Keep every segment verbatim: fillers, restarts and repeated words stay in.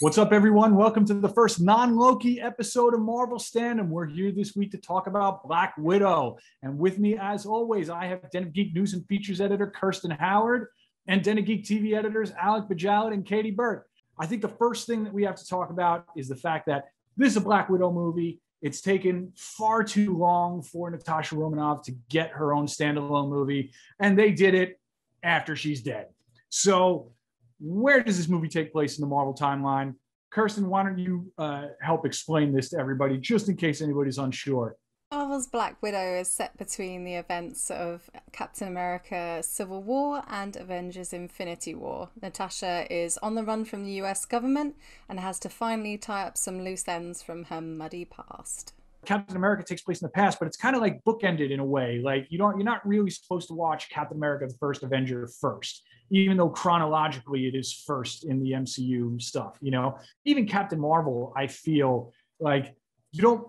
What's up, everyone? Welcome to the first non-Loki episode of Marvel Standom. We're here this week to talk about Black Widow. And with me, as always, I have Den of Geek News and Features Editor Kirsten Howard and Den of Geek T V Editors Alec Bajalat and Katie Burt. I think the first thing that we have to talk about is the fact that this is a Black Widow movie. It's taken far too long for Natasha Romanoff to get her own standalone movie, and they did it after she's dead. So where does this movie take place in the Marvel timeline? Kirsten, why don't you uh, help explain this to everybody, just in case anybody's unsure. Marvel's Black Widow is set between the events of Captain America: Civil War and Avengers: Infinity War. Natasha is on the run from the U S government and has to finally tie up some loose ends from her muddy past. Captain America takes place in the past, but it's kind of like bookended in a way. Like you don't, you're not really supposed to watch Captain America: The First Avenger first, even though chronologically it is first in the M C U stuff. You know, even Captain Marvel, I feel like you don't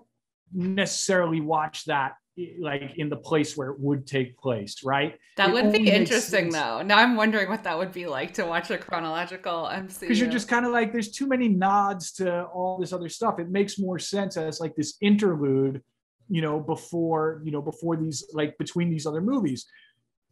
necessarily watch that like in the place where it would take place, right? That it would be interesting though. Now I'm wondering what that would be like to watch a chronological M C U. Because you're just kind of like, there's too many nods to all this other stuff. It makes more sense as like this interlude, you know, before, you know, before these, like between these other movies.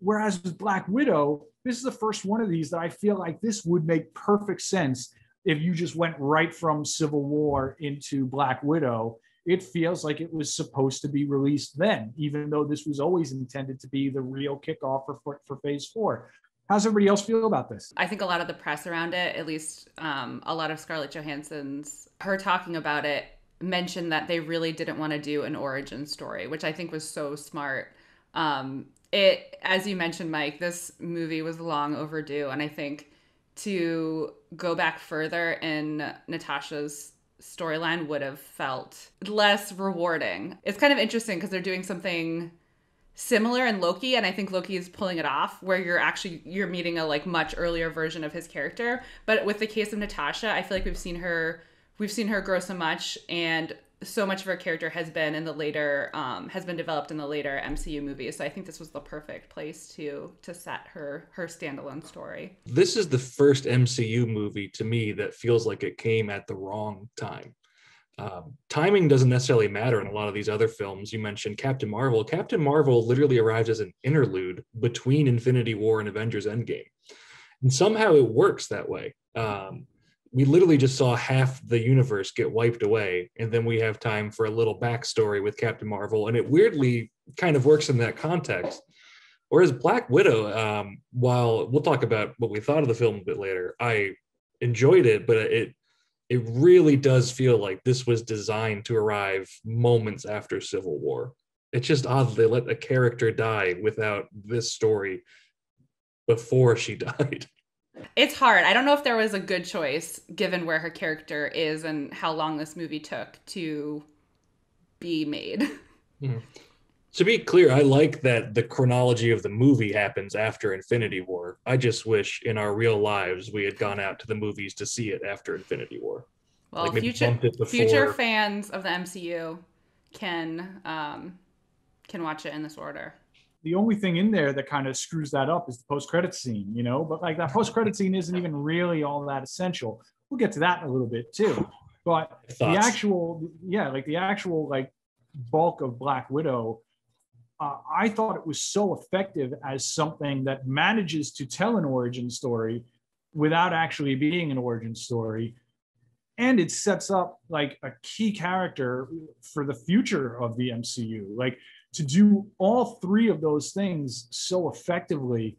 Whereas with Black Widow, this is the first one of these that I feel like this would make perfect sense if you just went right from Civil War into Black Widow. It feels like it was supposed to be released then, even though this was always intended to be the real kickoff for, for, for phase four. How's everybody else feel about this? I think a lot of the press around it, at least um, a lot of Scarlett Johansson's, her talking about it, mentioned that they really didn't want to do an origin story, which I think was so smart. Um, it, as you mentioned, Mike, this movie was long overdue. And I think to go back further in Natasha's storyline would have felt less rewarding. It's kind of interesting because they're doing something similar in Loki, and I think Loki is pulling it off, where you're actually you're meeting a like much earlier version of his character. But with the case of Natasha, I feel like we've seen her we've seen her grow so much, and so much of her character has been in the later um has been developed in the later M C U movies. So I think this was the perfect place to to set her her standalone story. This is the first M C U movie to me that feels like it came at the wrong time. Um, timing doesn't necessarily matter in a lot of these other films. You mentioned Captain Marvel. Captain Marvel literally arrives as an interlude between Infinity War and Avengers Endgame. And somehow it works that way. Um, We literally just saw half the universe get wiped away, and then we have time for a little backstory with Captain Marvel, and it weirdly kind of works in that context. Whereas Black Widow, um, while we'll talk about what we thought of the film a bit later, I enjoyed it, but it it really does feel like this was designed to arrive moments after Civil War. It's just odd they let a character die without this story before she died. It's hard. I don't know if there was a good choice given where her character is and how long this movie took to be made. Mm. To be clear, I like that the chronology of the movie happens after Infinity War. I just wish in our real lives we had gone out to the movies to see it after Infinity War. Well, like future, future fans of the M C U can um, can watch it in this order. The only thing in there that kind of screws that up is the post-credit scene, you know, but like that post-credit scene isn't even really all that essential. We'll get to that in a little bit too, but Thoughts? the actual, yeah, like the actual like bulk of Black Widow, uh, I thought it was so effective as something that manages to tell an origin story without actually being an origin story. And it sets up like a key character for the future of the M C U. Like, to do all three of those things so effectively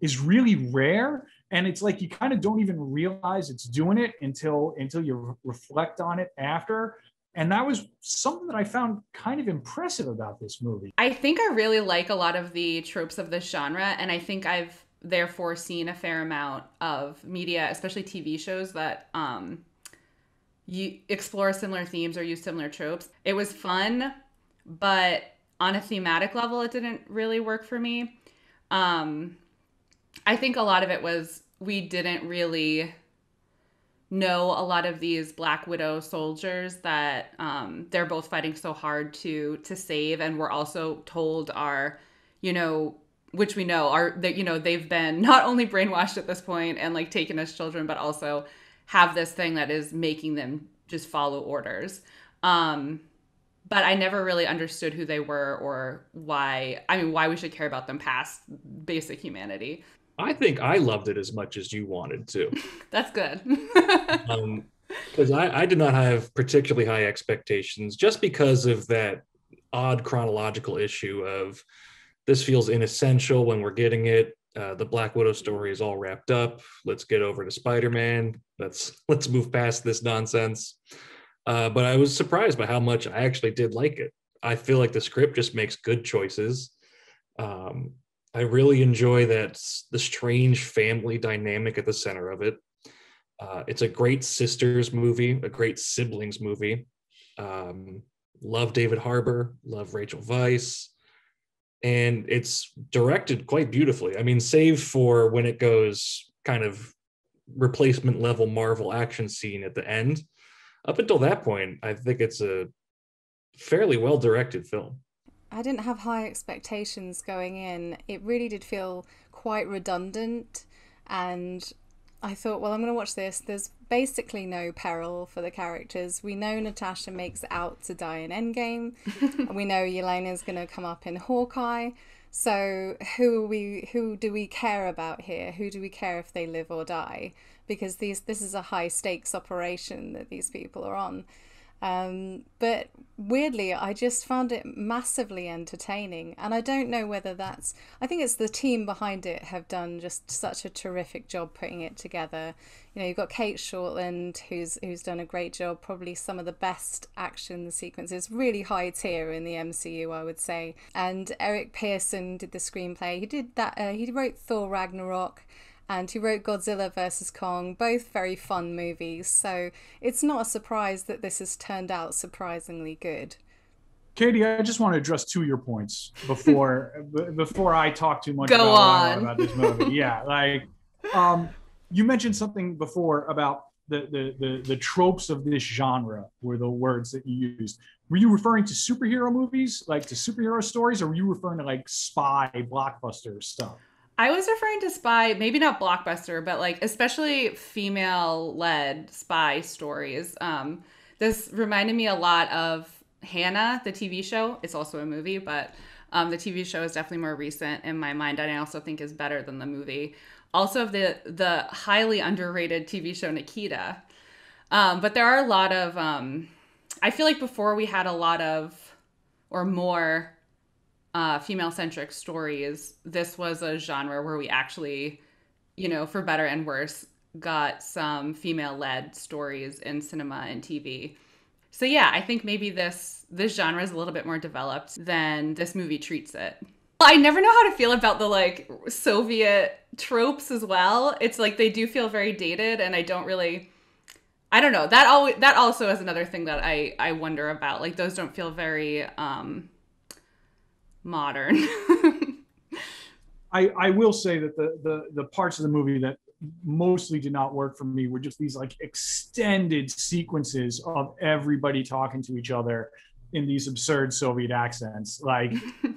is really rare. And it's like, you kind of don't even realize it's doing it until, until you reflect on it after. And that was something that I found kind of impressive about this movie. I think I really like a lot of the tropes of this genre. And I think I've therefore seen a fair amount of media, especially T V shows that um, you explore similar themes or use similar tropes. It was fun, but on a thematic level, it didn't really work for me. Um, I think a lot of it was we didn't really know a lot of these Black Widow soldiers that um, they're both fighting so hard to to save, and we're also told are, you know, which we know are that you know they've been not only brainwashed at this point and like taken as children, but also have this thing that is making them just follow orders. Um, but I never really understood who they were or why, I mean, why we should care about them past basic humanity. I think I loved it as much as you wanted to. That's good. um, because I, I did not have particularly high expectations just because of that odd chronological issue of this feels inessential when we're getting it. Uh, the Black Widow story is all wrapped up. Let's get over to Spider-Man. Let's let's move past this nonsense. Uh, but I was surprised by how much I actually did like it. I feel like the script just makes good choices. Um, I really enjoy that the strange family dynamic at the center of it. Uh, it's a great sisters movie, a great siblings movie. Um, love David Harbour, love Rachel Weisz. And it's directed quite beautifully. I mean, save for when it goes kind of replacement level Marvel action scene at the end. Up until that point, I think it's a fairly well-directed film. I didn't have high expectations going in. It really did feel quite redundant. And I thought, well, I'm going to watch this. There's basically no peril for the characters. We know Natasha makes out to die in Endgame. And we know Yelena's going to come up in Hawkeye. So who are we? Who do we care about here? Who do we care if they live or die? Because these this is a high stakes operation that these people are on. Um, but weirdly, I just found it massively entertaining. And I don't know whether that's, I think it's the team behind it have done just such a terrific job putting it together. You know, you've got Kate Shortland, who's who's done a great job, probably some of the best action sequences, really high tier in the M C U, I would say. And Eric Pearson did the screenplay. He did that, uh, he wrote Thor Ragnarok. And he wrote Godzilla versus Kong, both very fun movies. So it's not a surprise that this has turned out surprisingly good. Katie, I just want to address two of your points before b- before I talk too much Go about, on. about this movie. Yeah, like um, you mentioned something before about the, the the the tropes of this genre were the words that you used. Were you referring to superhero movies, like to superhero stories, or were you referring to like spy blockbuster stuff? I was referring to spy, maybe not blockbuster, but like especially female-led spy stories. Um, this reminded me a lot of Hannah, the T V show. It's also a movie, but um, the T V show is definitely more recent in my mind, and I also think is better than the movie. Also of the the highly underrated T V show Nikita. Um, but there are a lot of, um, I feel like before we had a lot of, or more, Uh, female-centric stories. This was a genre where we actually, you know, for better and worse, got some female-led stories in cinema and T V. So yeah, I think maybe this this genre is a little bit more developed than this movie treats it. I never know how to feel about the like Soviet tropes as well. It's like they do feel very dated, and I don't really, I don't know. That always that also is another thing that I I wonder about. Like those don't feel very um, modern. I I will say that the, the the parts of the movie that mostly did not work for me were just these like extended sequences of everybody talking to each other in these absurd Soviet accents. Like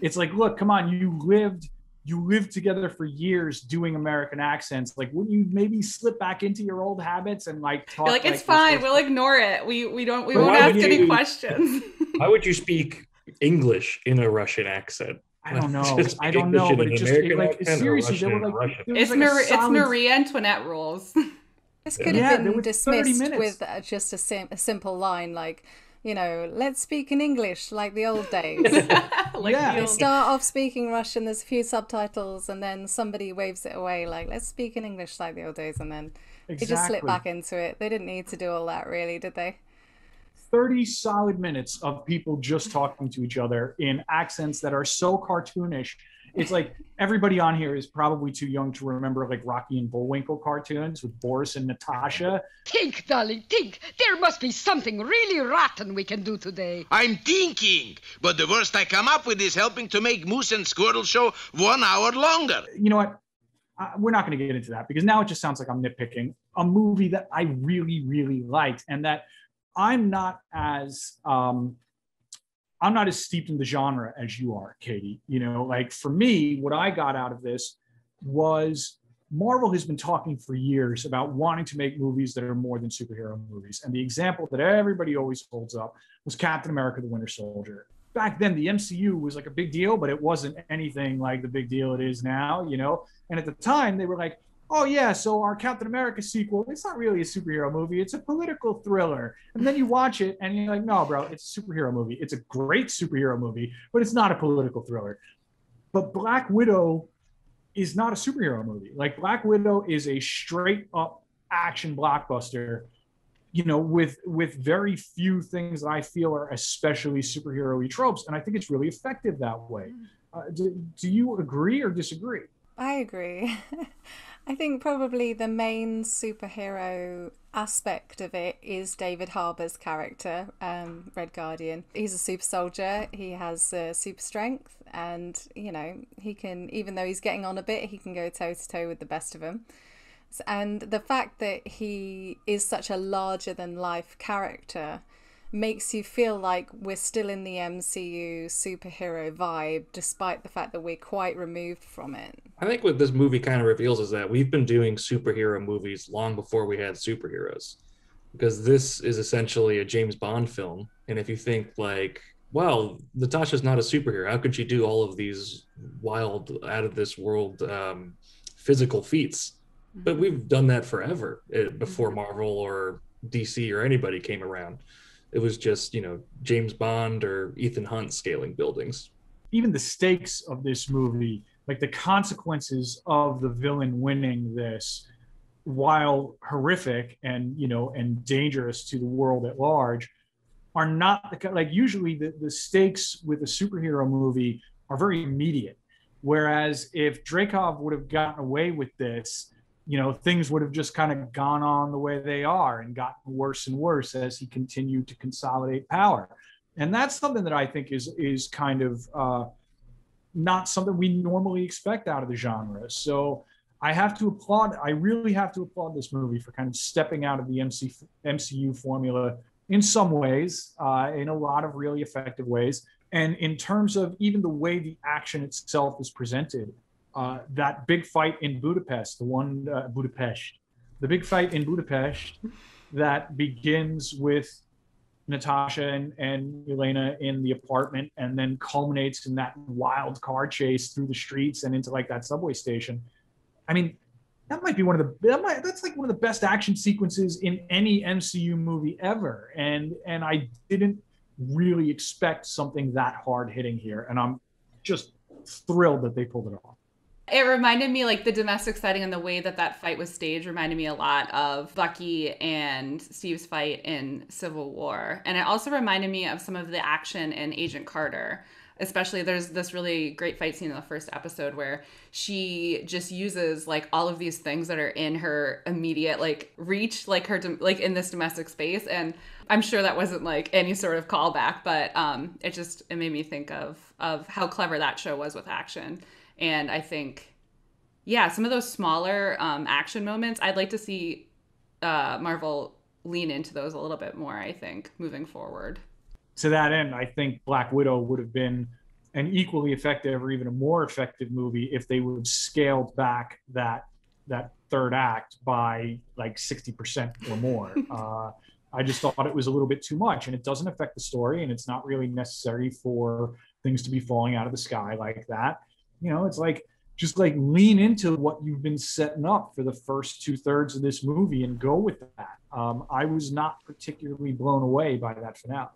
it's like, look, come on, you lived you lived together for years doing American accents. Like, wouldn't you maybe slip back into your old habits and like talk? You're like, like it's fine, person? We'll ignore it. We we don't we but won't ask you, any questions. Why would you speak English in a Russian accent? I don't know. I don't English know, but it just it, like seriously, they were like, it's, like Mar- solid... it's Marie Antoinette rules. This could yeah. have been yeah, dismissed with uh, just a, sim- a simple line like, you know, let's speak in English like the old days. like yeah. the old... Start off speaking Russian. There's a few subtitles, and then somebody waves it away like, let's speak in English like the old days, and then exactly. They just slip back into it. They didn't need to do all that, really, did they? thirty solid minutes of people just talking to each other in accents that are so cartoonish. It's like everybody on here is probably too young to remember like Rocky and Bullwinkle cartoons with Boris and Natasha. Think, darling, think. There must be something really rotten we can do today. I'm thinking, but the worst I come up with is helping to make Moose and Squirtle show one hour longer. You know what? Uh, we're not going to get into that because now it just sounds like I'm nitpicking. A movie that I really, really liked and that I'm not as um, I'm not as steeped in the genre as you are, Katie. You know, like for me, what I got out of this was Marvel has been talking for years about wanting to make movies that are more than superhero movies. And the example that everybody always holds up was Captain America: The Winter Soldier. Back then, the M C U was like a big deal, but it wasn't anything like the big deal it is now, you know? And at the time, they were like, oh yeah, so our Captain America sequel, it's not really a superhero movie, it's a political thriller. And then you watch it and you're like, no, bro, it's a superhero movie. It's a great superhero movie, but it's not a political thriller. But Black Widow is not a superhero movie. Like, Black Widow is a straight up action blockbuster, you know, with with very few things that I feel are especially superhero-y tropes. And I think it's really effective that way. Uh, do, do you agree or disagree? I agree. I think probably the main superhero aspect of it is David Harbour's character, um, Red Guardian. He's a super soldier, he has uh, super strength, and, you know, he can, even though he's getting on a bit, he can go toe to toe with the best of them. And the fact that he is such a larger than life character makes you feel like we're still in the M C U superhero vibe, despite the fact that we're quite removed from it. I think what this movie kind of reveals is that we've been doing superhero movies long before we had superheroes, because this is essentially a James Bond film. And if you think like, well, Natasha's not a superhero, how could she do all of these wild, out of this world um, physical feats? Mm-hmm. But we've done that forever it, before Marvel or D C or anybody came around. It was just, you know, James Bond or Ethan Hunt scaling buildings. Even the stakes of this movie, like the consequences of the villain winning this, while horrific and, you know, and dangerous to the world at large, are not, the, like usually the, the stakes with a superhero movie are very immediate. Whereas if Dreykov would have gotten away with this, you know, things would have just kind of gone on the way they are and gotten worse and worse as he continued to consolidate power. And that's something that I think is is kind of uh, not something we normally expect out of the genre. So I have to applaud, I really have to applaud this movie for kind of stepping out of the M C, M C U formula in some ways, uh, in a lot of really effective ways. And in terms of even the way the action itself is presented, Uh, that big fight in Budapest, the one uh, Budapest, the big fight in Budapest that begins with Natasha and, and Yelena in the apartment and then culminates in that wild car chase through the streets and into like that subway station. I mean, that might be one of the, that might, that's like one of the best action sequences in any M C U movie ever. And, and I didn't really expect something that hard hitting here. And I'm just thrilled that they pulled it off. It reminded me, like, the domestic setting and the way that that fight was staged reminded me a lot of Bucky and Steve's fight in Civil War. And it also reminded me of some of the action in Agent Carter. Especially there's this really great fight scene in the first episode where she just uses, like, all of these things that are in her immediate, like, reach, like, her, like, in this domestic space. And I'm sure that wasn't, like, any sort of callback, but um, it just, it made me think of, of how clever that show was with action. And I think, yeah, some of those smaller um, action moments, I'd like to see uh, Marvel lean into those a little bit more, I think, moving forward. To that end, I think Black Widow would have been an equally effective or even a more effective movie if they would have scaled back that that third act by like sixty percent or more. uh, I just thought it was a little bit too much, and it doesn't affect the story, and it's not really necessary for things to be falling out of the sky like that. You know, it's like, just like lean into what you've been setting up for the first two thirds of this movie and go with that. Um, I was not particularly blown away by that finale.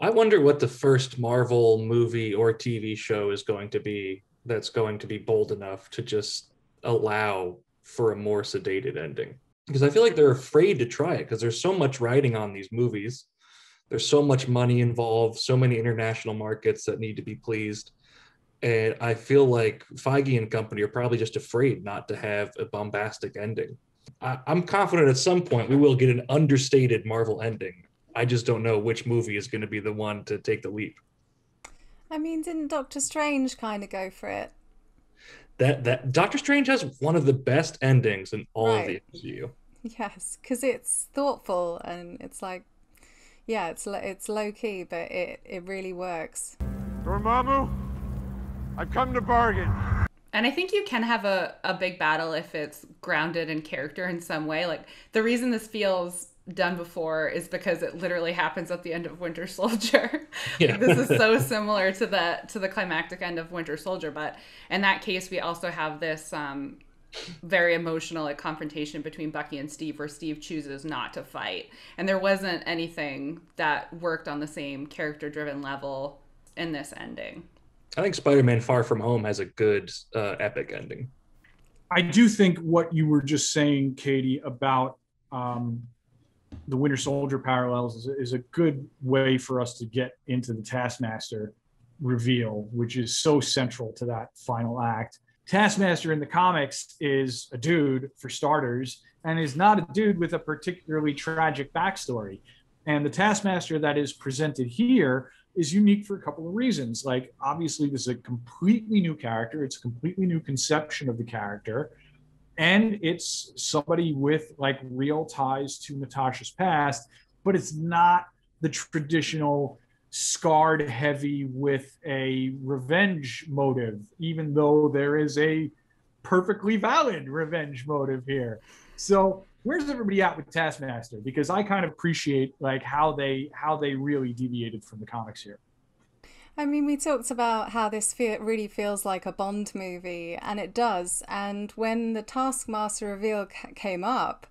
I wonder what the first Marvel movie or T V show is going to be that's going to be bold enough to just allow for a more sedated ending. Because I feel like they're afraid to try it because there's so much riding on these movies. There's so much money involved, so many international markets that need to be pleased. And I feel like Feige and company are probably just afraid not to have a bombastic ending. I, I'm confident at some point we will get an understated Marvel ending. I just don't know which movie is going to be the one to take the leap. I mean, didn't Doctor Strange kind of go for it? That that Doctor Strange has one of the best endings in all right. of the M C U. Yes, because it's thoughtful and it's like, yeah, it's it's low key, but it, it really works. Dormammu? I've come to bargain. And I think you can have a, a big battle if it's grounded in character in some way. Like, the reason this feels done before is because it literally happens at the end of Winter Soldier. Yeah. Like, this is so similar to the to the climactic end of Winter Soldier. But in that case, we also have this um, very emotional like, confrontation between Bucky and Steve, where Steve chooses not to fight. And there wasn't anything that worked on the same character-driven level in this ending. I think Spider-Man Far From Home has a good uh, epic ending. I do think what you were just saying, Katie, about um, the Winter Soldier parallels is, is a good way for us to get into the Taskmaster reveal, which is so central to that final act. Taskmaster in the comics is a dude, for starters, and is not a dude with a particularly tragic backstory. And the Taskmaster that is presented here is unique for a couple of reasons. Like, obviously, this is a completely new character. It's a completely new conception of the character. And it's somebody with, like, real ties to Natasha's past, but it's not the traditional scarred heavy with a revenge motive, even though there is a perfectly valid revenge motive here. So where's everybody at with Taskmaster? Because I kind of appreciate like how they how they really deviated from the comics here. I mean, we talked about how this fe- really feels like a Bond movie, and it does. And when the Taskmaster reveal c- came up,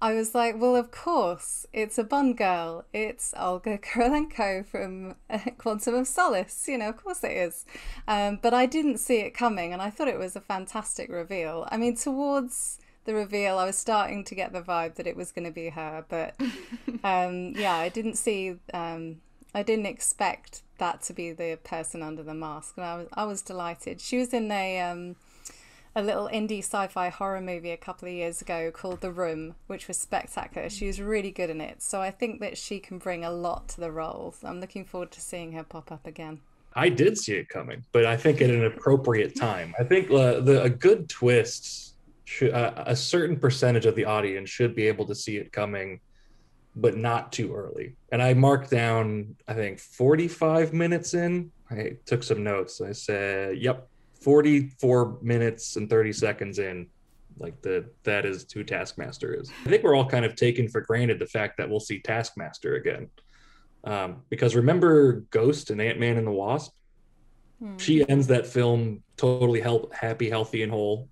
I was like, well, of course, it's a Bond girl. It's Olga Kurylenko from Quantum of Solace. You know, of course it is. Um, but I didn't see it coming, and I thought it was a fantastic reveal. I mean, towards the reveal, I was starting to get the vibe that it was going to be her, but um, yeah, I didn't see, um, I didn't expect that to be the person under the mask, and I was I was delighted. She was in a um, a little indie sci-fi horror movie a couple of years ago called The Room, which was spectacular. She was really good in it, so I think that she can bring a lot to the role. I'm looking forward to seeing her pop up again. I did see it coming, but I think at an appropriate time. I think uh, the a good twist. Should, uh, a certain percentage of the audience should be able to see it coming, but not too early. And I marked down, I think, forty-five minutes in. I took some notes. I said, yep, forty-four minutes and thirty seconds in. Like, the that is who Taskmaster is. I think we're all kind of taking for granted the fact that we'll see Taskmaster again. Um, because remember Ghost and Ant-Man and the Wasp? Mm. She ends that film totally help, happy, healthy, and whole.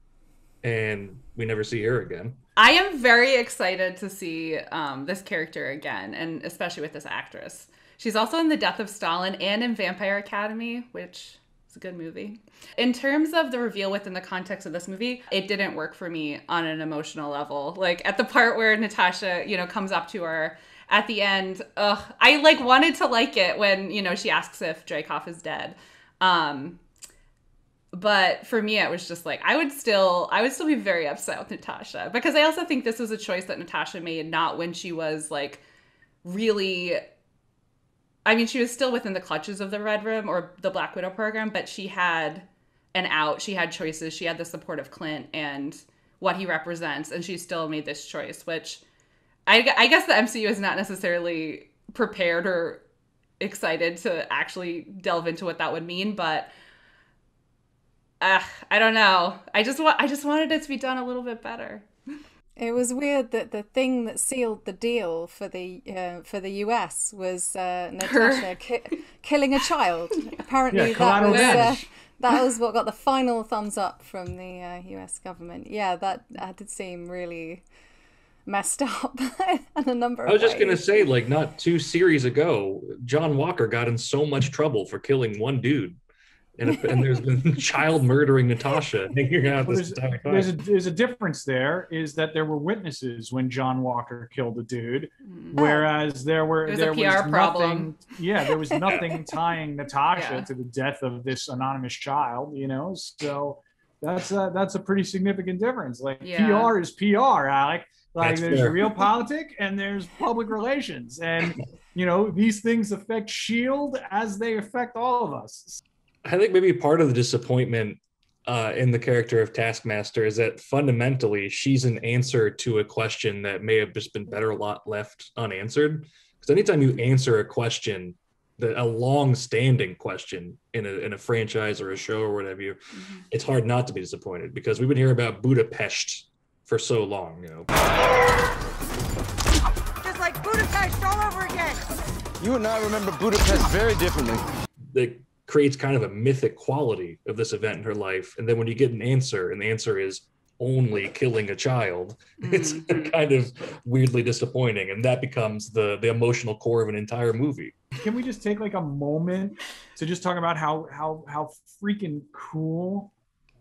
And we never see her again. I am very excited to see um, this character again, and especially with this actress. She's also in The Death of Stalin and in Vampire Academy, which is a good movie. In terms of the reveal within the context of this movie, it didn't work for me on an emotional level. Like, at the part where Natasha, you know, comes up to her at the end, ugh, I like wanted to like it when, you know, she asks if Dreykov is dead. Um... But for me, it was just like, I would still, I would still be very upset with Natasha, because I also think this was a choice that Natasha made, not when she was like really, I mean, she was still within the clutches of the Red Room or the Black Widow program, but she had an out, she had choices, she had the support of Clint and what he represents, and she still made this choice, which I, I guess the M C U is not necessarily prepared or excited to actually delve into what that would mean, but Uh, I don't know. I just want. I just wanted it to be done a little bit better. It was weird that the thing that sealed the deal for the uh, for the U S was uh, Natasha ki- killing a child. Apparently, yeah, that was uh, that was what got the final thumbs up from the uh, U S government. Yeah, that, that did seem really messed up in a number of ways. I was just gonna say, like, not two series ago, John Walker got in so much trouble for killing one dude. And, if, and there's been child murdering Natasha. Out well, this there's, there's, a, there's a difference there, is that there were witnesses when John Walker killed the dude, whereas there were was there a P R was nothing. Problem. Yeah, there was nothing tying Natasha yeah. to the death of this anonymous child. You know, so that's a, that's a pretty significant difference. Like yeah. P R is P R, Alec. Like that's there's fair. Real politic and there's public relations, and you know these things affect SHIELD as they affect all of us. I think maybe part of the disappointment uh, in the character of Taskmaster is that fundamentally she's an answer to a question that may have just been better lot left unanswered. Because anytime you answer a question the, a long-standing question in a, in a franchise or a show or whatever, you, mm-hmm. it's hard not to be disappointed, because we've been hearing about Budapest for so long, you know. Just like Budapest all over again. You and I remember Budapest very differently. That creates kind of a mythic quality of this event in her life. And then when you get an answer, and the answer is only killing a child, mm-hmm. it's kind of weirdly disappointing. And that becomes the, the emotional core of an entire movie. Can we just take like a moment to just talk about how how how freaking cool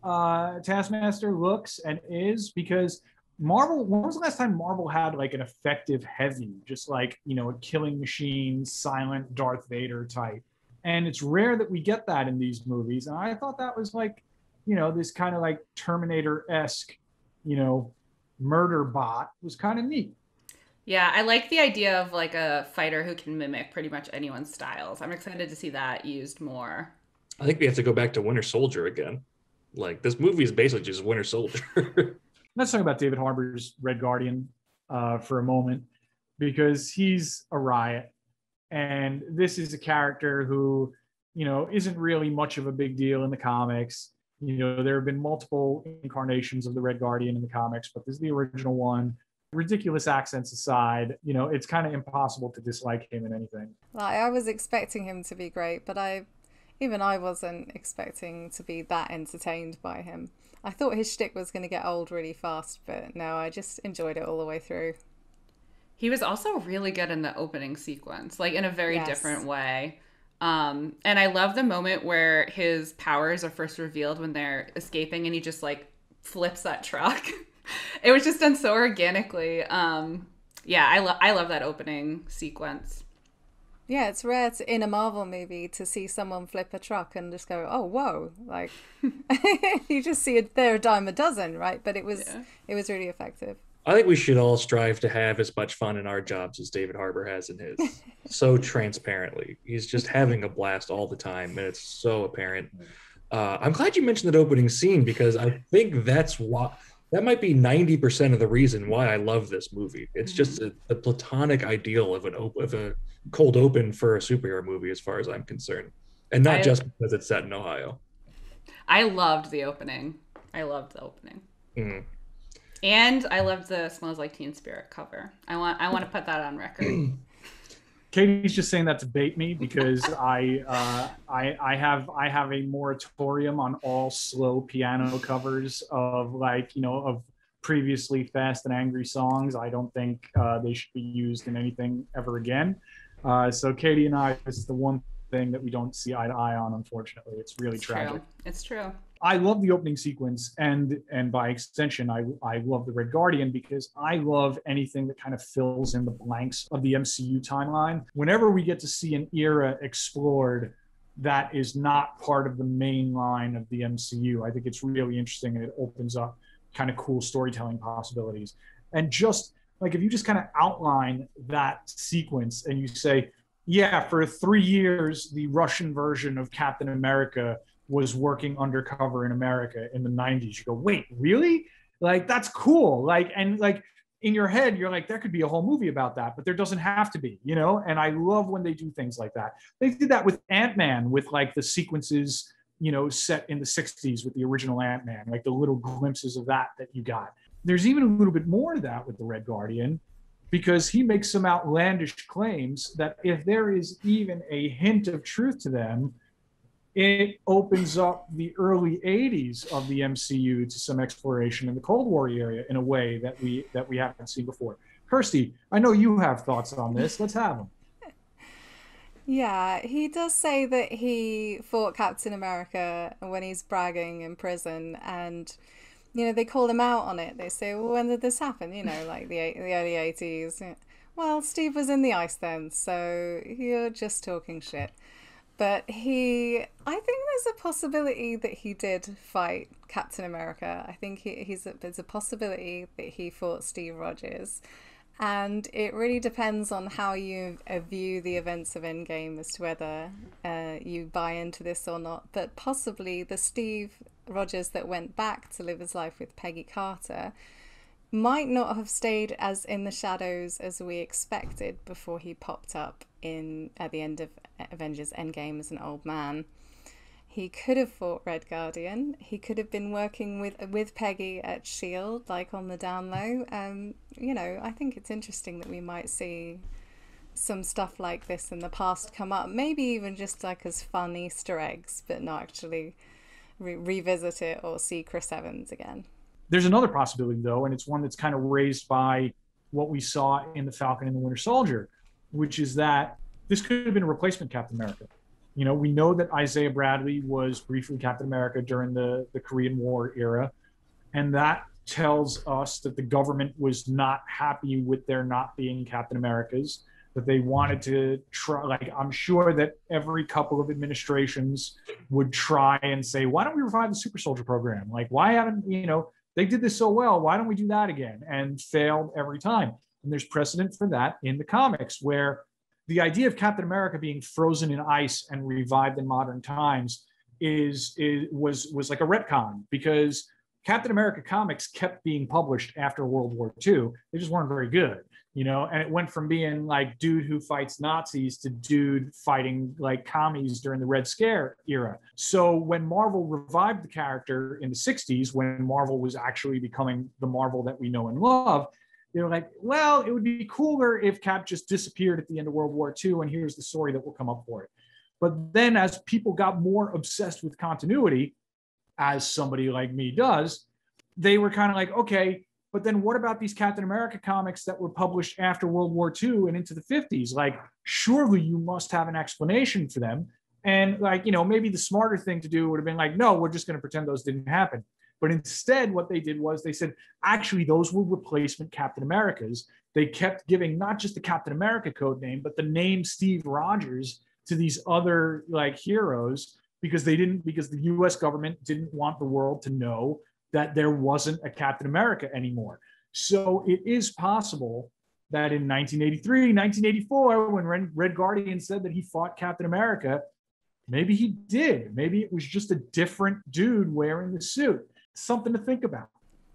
uh, Taskmaster looks and is? Because Marvel, when was the last time Marvel had like an effective heavy, just like, you know, a killing machine, silent Darth Vader type? And it's rare that we get that in these movies. And I thought that was like, you know, this kind of like Terminator-esque, you know, murder bot was kind of neat. Yeah, I like the idea of like a fighter who can mimic pretty much anyone's styles. I'm excited to see that used more. I think we have to go back to Winter Soldier again. Like, this movie is basically just Winter Soldier. Let's talk about David Harbour's Red Guardian uh, for a moment, because he's a riot. And this is a character who, you know, isn't really much of a big deal in the comics. You know, there have been multiple incarnations of the Red Guardian in the comics, but this is the original one. Ridiculous accents aside, you know, it's kind of impossible to dislike him in anything. Like, I was expecting him to be great, but I, even I wasn't expecting to be that entertained by him. I thought his shtick was going to get old really fast, but no, I just enjoyed it all the way through. He was also really good in the opening sequence, like in a very yes. different way. Um, and I love the moment where his powers are first revealed when they're escaping and he just like flips that truck. It was just done so organically. Um, yeah, I, lo- I love that opening sequence. Yeah, it's rare to, in a Marvel movie, to see someone flip a truck and just go, oh, whoa. Like, you just see it, they're a dime a dozen, right? But it was yeah. it was really effective. I think we should all strive to have as much fun in our jobs as David Harbour has in his. So transparently. He's just having a blast all the time, and it's so apparent. Uh, I'm glad you mentioned that opening scene, because I think that's why... That might be ninety percent of the reason why I love this movie. It's just a, a platonic ideal of an op- of a cold open for a superhero movie, as far as I'm concerned. And not I, just because it's set in Ohio. I loved the opening. I loved the opening. Mm-hmm. And I loved the Smells Like Teen Spirit cover. I want I want to put that on record. Katie's just saying that to bait me, because I, uh, I I have I have a moratorium on all slow piano covers of, like, you know, of previously fast and angry songs. I don't think uh, they should be used in anything ever again. Uh, so Katie and I, this is the one thing that we don't see eye to eye on, unfortunately. It's really it's tragic. True. It's true. I love the opening sequence, and and by extension, I I love the Red Guardian, because I love anything that kind of fills in the blanks of the M C U timeline. Whenever we get to see an era explored that is not part of the main line of the M C U, I think it's really interesting, and it opens up kind of cool storytelling possibilities. And just like, if you just kind of outline that sequence and you say, yeah, for three years, the Russian version of Captain America was working undercover in America in the nineties. You go, wait, really? Like, that's cool. Like, and like in your head, you're like, there could be a whole movie about that, but there doesn't have to be, you know? And I love when they do things like that. They did that with Ant-Man, with like the sequences, you know, set in the sixties with the original Ant-Man, like the little glimpses of that that you got. There's even a little bit more of that with the Red Guardian, because he makes some outlandish claims that if there is even a hint of truth to them, it opens up the early eighties of the M C U to some exploration in the Cold War area in a way that we that we haven't seen before. Kirsty, I know you have thoughts on this. Let's have them. Yeah, he does say that he fought Captain America when he's bragging in prison, and, you know, they call him out on it. They say, well, when did this happen? You know, like the the early eighties. Well, Steve was in the ice then, so you're just talking shit. But he, I think there's a possibility that he did fight Captain America. I think he, he's a, there's a possibility that he fought Steve Rogers. And it really depends on how you view the events of Endgame as to whether uh, you buy into this or not. But possibly the Steve Rogers that went back to live his life with Peggy Carter might not have stayed as in the shadows as we expected before he popped up in at the end of Avengers Endgame as an old man. He could have fought Red Guardian. He could have been working with with Peggy at S H I E L D, like on the down low. Um, you know, I think it's interesting that we might see some stuff like this in the past come up. Maybe even just like as fun Easter eggs, but not actually re revisit it or see Chris Evans again. There's another possibility though, and it's one that's kind of raised by what we saw in The Falcon and the Winter Soldier, which is that this could have been a replacement Captain America. You know, we know that Isaiah Bradley was briefly Captain America during the, the Korean War era. And that tells us that the government was not happy with there not being Captain Americas, that they wanted to try, like, I'm sure that every couple of administrations would try and say, why don't we revive the super soldier program? Like, why haven't, you know, they did this so well, why don't we do that again? And failed every time. And there's precedent for that in the comics, where the idea of Captain America being frozen in ice and revived in modern times is, is was was like a retcon, because Captain America comics kept being published after World War Two. They just weren't very good, you know. And it went from being like dude who fights Nazis to dude fighting like commies during the Red Scare era. So when Marvel revived the character in the sixties, when Marvel was actually becoming the Marvel that we know and love, they were like, well, it would be cooler if Cap just disappeared at the end of World War Two, and here's the story that will come up for it. But then as people got more obsessed with continuity, as somebody like me does, they were kind of like, okay, but then what about these Captain America comics that were published after World War Two and into the fifties? Like, surely you must have an explanation for them. And like, you know, maybe the smarter thing to do would have been like, no, we're just going to pretend those didn't happen. But instead, what they did was they said, actually, those were replacement Captain Americas. They kept giving not just the Captain America code name, but the name Steve Rogers to these other like heroes, because they didn't, because the U S government didn't want the world to know that there wasn't a Captain America anymore. So it is possible that in nineteen eighty-three, nineteen eighty-four, when Red Guardian said that he fought Captain America, maybe he did. Maybe it was just a different dude wearing the suit. Something to think about.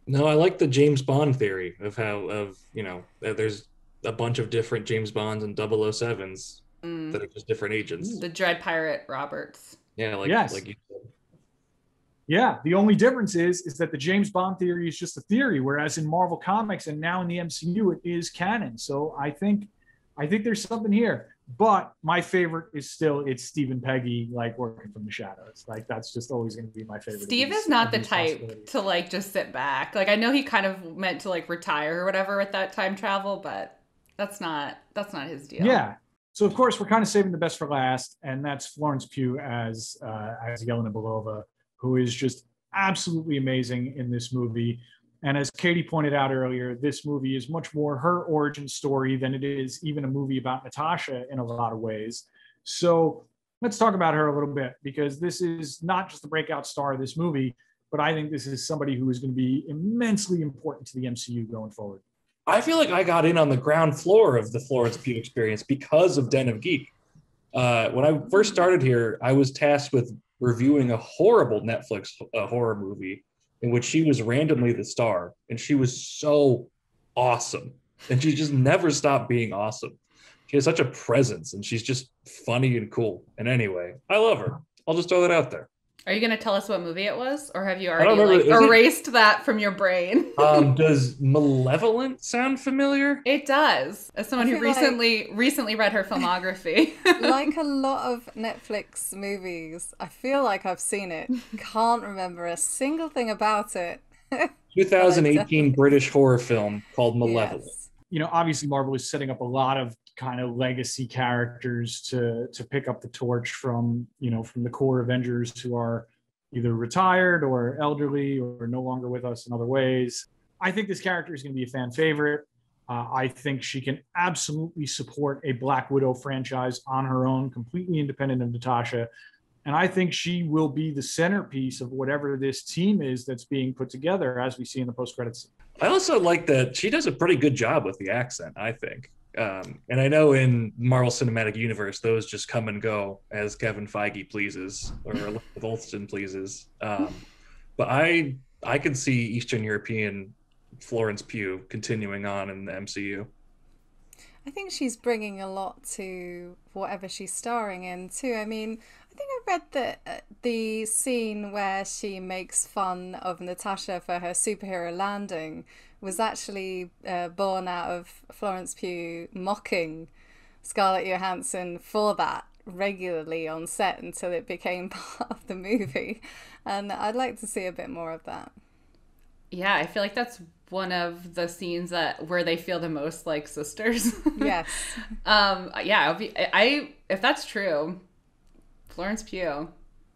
No, I like the James Bond theory of how, of, you know, there's a bunch of different James Bonds and double oh sevens mm. that are just different agents. The Dread Pirate Roberts. Yeah, like, yes. like you said. Yeah, the only difference is, is that the James Bond theory is just a theory, whereas in Marvel Comics and now in the M C U, it is canon. So I think, I think there's something here. But my favorite is still, it's Steve and Peggy, like, working from the shadows. Like, that's just always going to be my favorite. Steve is not the type to, like, just sit back. Like, I know he kind of meant to, like, retire or whatever with that time travel, but that's not, that's not his deal. Yeah. So, of course, we're kind of saving the best for last, and that's Florence Pugh as, uh, as Yelena Belova, who is just absolutely amazing in this movie. And as Katie pointed out earlier, this movie is much more her origin story than it is even a movie about Natasha in a lot of ways. So let's talk about her a little bit, because this is not just the breakout star of this movie, but I think this is somebody who is going to be immensely important to the M C U going forward. I feel like I got in on the ground floor of the Florence Pugh experience because of Den of Geek. Uh, when I first started here, I was tasked with reviewing a horrible Netflix uh, horror movie, in which she was randomly the star, and she was so awesome. And she just never stopped being awesome. She has such a presence, and she's just funny and cool. And anyway, I love her. I'll just throw that out there. Are you going to tell us what movie it was? Or have you already like, erased it, that from your brain? um, does Malevolent sound familiar? It does. As someone who recently like, recently read her filmography. Like a lot of Netflix movies, I feel like I've seen it. Can't remember a single thing about it. twenty eighteen British horror film called Malevolent. Yes. You know, obviously Marvel is setting up a lot of kind of legacy characters to to pick up the torch from, you know, from the core Avengers who are either retired or elderly or no longer with us in other ways. I think this character is going to be a fan favorite. Uh, I think she can absolutely support a Black Widow franchise on her own, completely independent of Natasha. And I think she will be the centerpiece of whatever this team is that's being put together, as we see in the post-credits. I also like that she does a pretty good job with the accent, I think. Um, and I know in Marvel Cinematic Universe, those just come and go as Kevin Feige pleases or Elizabeth Olsen pleases. Um, but I I can see Eastern European Florence Pugh continuing on in the M C U. I think she's bringing a lot to whatever she's starring in too. I mean, I think I read that uh, the scene where she makes fun of Natasha for her superhero landing was actually uh, born out of Florence Pugh mocking Scarlett Johansson for that regularly on set until it became part of the movie. And I'd like to see a bit more of that. Yeah, I feel like that's one of the scenes that where they feel the most like sisters. Yes. um. Yeah. I'll be, I. If that's true, Florence Pugh,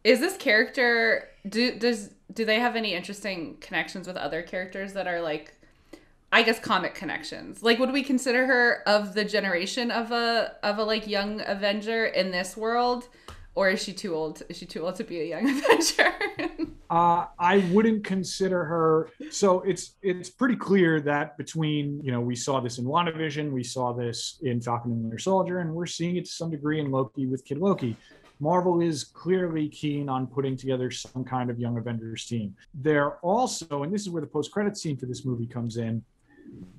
is this character? Do does do they have any interesting connections with other characters that are like, I guess, comic connections? Like, would we consider her of the generation of a of a like young Avenger in this world? Or is she too old? Is she too old to be a young Avenger? uh, I wouldn't consider her. So it's it's pretty clear that between, you know, we saw this in WandaVision, we saw this in Falcon and Winter Soldier, and we're seeing it to some degree in Loki with Kid Loki. Marvel is clearly keen on putting together some kind of Young Avengers team. They're also, and this is where the post-credits scene for this movie comes in,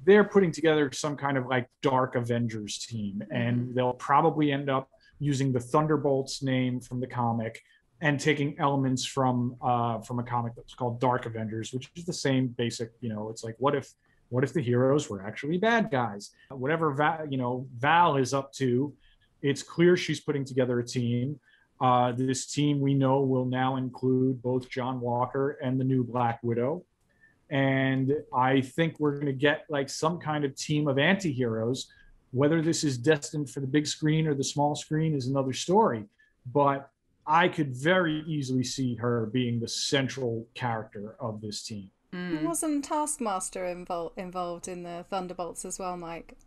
they're putting together some kind of like Dark Avengers team, and they'll probably end up using the Thunderbolts name from the comic and taking elements from uh, from a comic that was called Dark Avengers, which is the same basic, you know, it's like, what if what if the heroes were actually bad guys? Whatever, Va- you know, Val is up to, it's clear she's putting together a team. Uh, this team we know will now include both John Walker and the new Black Widow. And I think we're gonna get like some kind of team of anti-heroes. Whether this is destined for the big screen or the small screen is another story, but I could very easily see her being the central character of this team. Mm. Wasn't Taskmaster invol- involved in the Thunderbolts as well, Mike?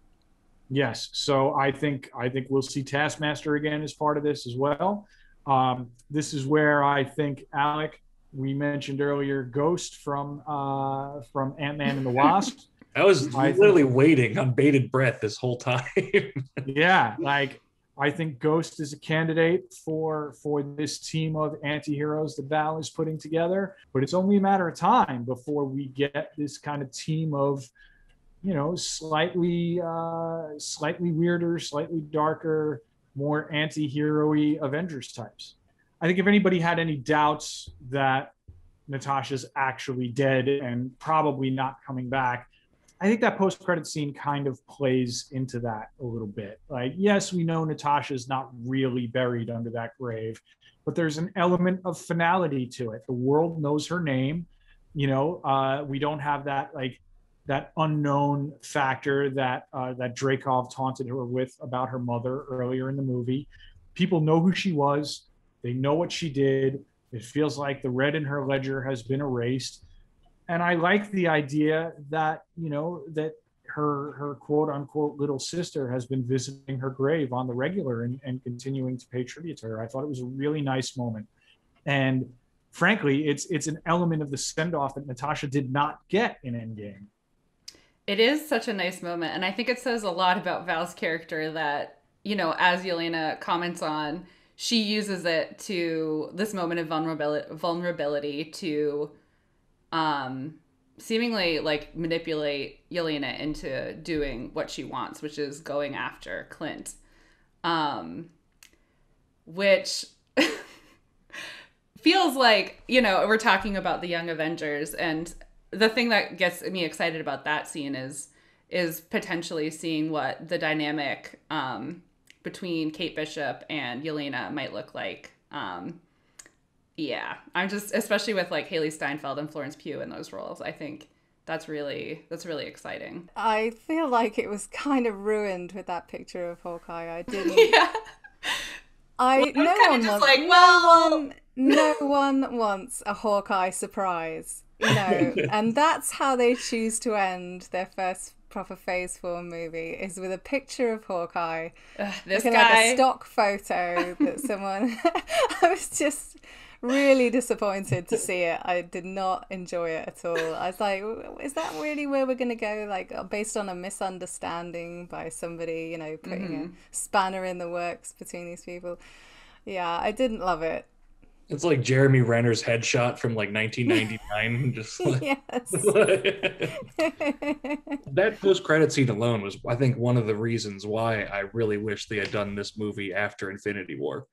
Yes, so I think I think we'll see Taskmaster again as part of this as well. Um, this is where I think Alec, we mentioned earlier, Ghost from uh, from Ant-Man and the Wasp. I was literally I think, waiting on bated breath this whole time. Yeah, like I think Ghost is a candidate for for this team of anti-heroes that Val is putting together, but it's only a matter of time before we get this kind of team of, you know, slightly uh, slightly weirder, slightly darker, more anti-hero-y Avengers types. I think if anybody had any doubts that Natasha's actually dead and probably not coming back, I think that post-credit scene kind of plays into that a little bit. Like, yes, we know Natasha's not really buried under that grave, but there's an element of finality to it. The world knows her name. You know, uh, we don't have that like that unknown factor that uh, that Dreykov taunted her with about her mother earlier in the movie. People know who she was. They know what she did. It feels like the red in her ledger has been erased. And I like the idea that, you know, that her her quote unquote little sister has been visiting her grave on the regular and, and continuing to pay tribute to her. I thought it was a really nice moment. And frankly, it's it's an element of the send-off that Natasha did not get in Endgame. It is such a nice moment. And I think it says a lot about Val's character that, you know, as Yelena comments on, she uses it to this moment of vulnerability, vulnerability to Um, seemingly like manipulate Yelena into doing what she wants, which is going after Clint. Um, which feels like, you know, we're talking about the Young Avengers, and the thing that gets me excited about that scene is is potentially seeing what the dynamic um, between Kate Bishop and Yelena might look like. Um, Yeah, I'm just, especially with like Haley Steinfeld and Florence Pugh in those roles, I think that's really, that's really exciting. I feel like it was kind of ruined with that picture of Hawkeye. I didn't. Yeah. I, well, no I one wants, like, well... no, one, no one wants a Hawkeye surprise. No, and that's how they choose to end their first proper Phase Four movie, is with a picture of Hawkeye. Ugh, this looking guy. Like a stock photo that someone, I was just... really disappointed to see it. I did not enjoy it at all. I was like, is that really where we're going to go? Like, based on a misunderstanding by somebody, you know, putting mm-hmm. a spanner in the works between these people. Yeah, I didn't love it. It's like Jeremy Renner's headshot from like nineteen ninety-nine. Just like, yes. That post-credit scene alone was, I think, one of the reasons why I really wish they had done this movie after Infinity War.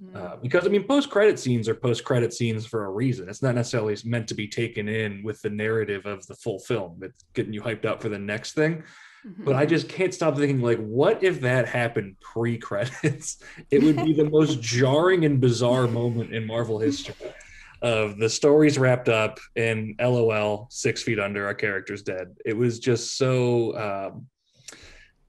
Mm-hmm. Uh, because, I mean, post-credit scenes are post-credit scenes for a reason. It's not necessarily meant to be taken in with the narrative of the full film. It's getting you hyped up for the next thing. Mm-hmm. But I just can't stop thinking, like, what if that happened pre-credits? It would be the most jarring and bizarre moment in Marvel history of the story's wrapped up and LOL, six feet under, our character's dead. It was just so... Um,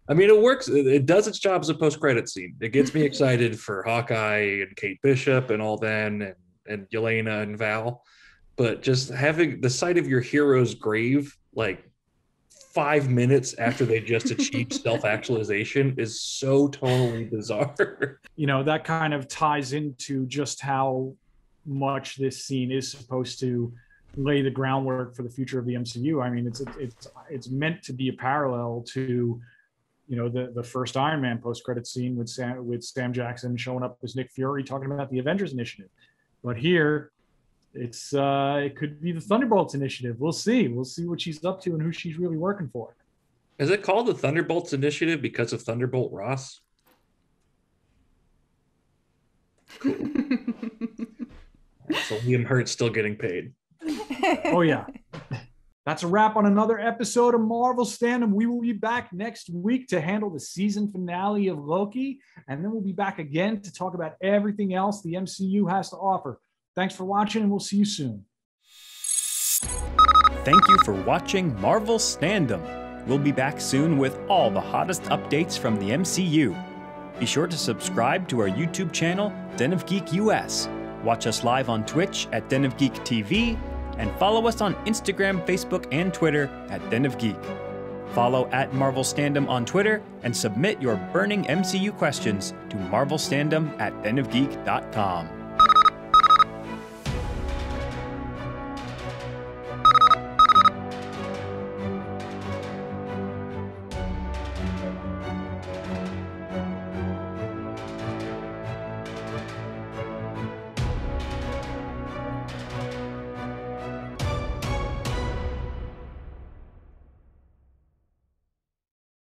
I mean, it works. It does its job as a post-credit scene. It gets me excited for Hawkeye and Kate Bishop and all them and, and Yelena and Val. But just having the sight of your hero's grave, like five minutes after they just achieved self-actualization, is so totally bizarre. You know, that kind of ties into just how much this scene is supposed to lay the groundwork for the future of the M C U. I mean, it's it's it's meant to be a parallel to, you know, the, the first Iron Man post-credit scene with Sam, with Sam Jackson showing up as Nick Fury talking about the Avengers Initiative. But here, it's uh, it could be the Thunderbolts Initiative. We'll see. We'll see what she's up to and who she's really working for. Is it called the Thunderbolts Initiative because of Thunderbolt Ross? Cool. So Liam Hurt's still getting paid. Oh, yeah. That's a wrap on another episode of Marvel Standom. We will be back next week to handle the season finale of Loki, and then we'll be back again to talk about everything else the M C U has to offer. Thanks for watching, and we'll see you soon. Thank you for watching Marvel Standom. We'll be back soon with all the hottest updates from the M C U. Be sure to subscribe to our YouTube channel, Den of Geek U S. Watch us live on Twitch at Den of Geek T V, and follow us on Instagram, Facebook, and Twitter at Den of Geek. Follow at Marvel Standom on Twitter and submit your burning M C U questions to marvelstandom at den of geek dot com.